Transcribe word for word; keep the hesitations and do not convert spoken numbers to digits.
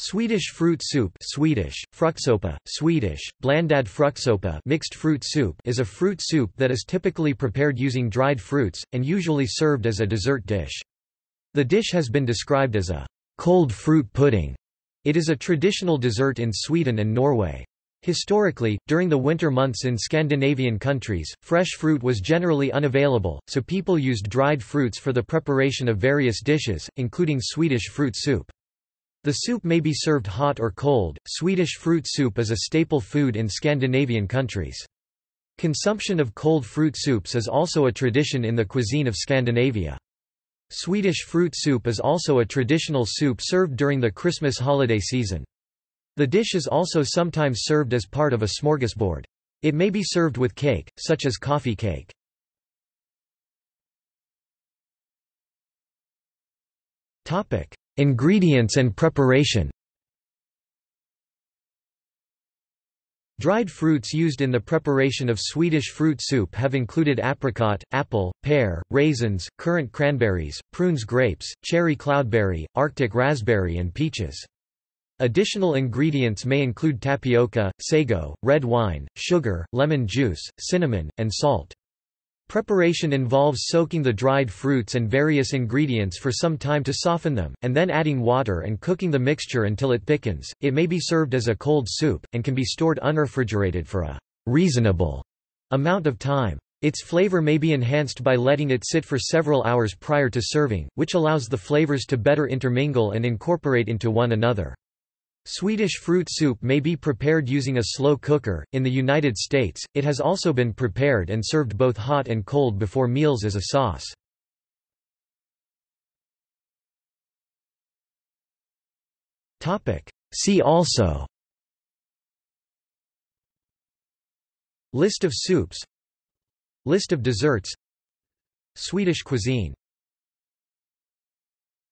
Swedish fruit soup, Swedish fruktsoppa, Swedish blandad fruktsoppa, mixed fruit soup, is a fruit soup that is typically prepared using dried fruits and usually served as a dessert dish. The dish has been described as a cold fruit pudding. It is a traditional dessert in Sweden and Norway. Historically, during the winter months in Scandinavian countries, fresh fruit was generally unavailable, so people used dried fruits for the preparation of various dishes, including Swedish fruit soup. The soup may be served hot or cold. Swedish fruit soup is a staple food in Scandinavian countries. Consumption of cold fruit soups is also a tradition in the cuisine of Scandinavia. Swedish fruit soup is also a traditional soup served during the Christmas holiday season. The dish is also sometimes served as part of a smörgåsbord. It may be served with cake, such as coffee cake. Topic: Ingredients and preparation. Dried fruits used in the preparation of Swedish fruit soup have included apricot, apple, pear, raisins, currant cranberries, prunes, grapes, cherry cloudberry, Arctic raspberry, and peaches. Additional ingredients may include tapioca, sago, red wine, sugar, lemon juice, cinnamon, and salt. Preparation involves soaking the dried fruits and various ingredients for some time to soften them, and then adding water and cooking the mixture until it thickens. It may be served as a cold soup, and can be stored unrefrigerated for a reasonable amount of time. Its flavor may be enhanced by letting it sit for several hours prior to serving, which allows the flavors to better intermingle and incorporate into one another. Swedish fruit soup may be prepared using a slow cooker. In the United States, it has also been prepared and served both hot and cold before meals as a sauce. Topic: See also. List of soups. List of desserts. Swedish cuisine.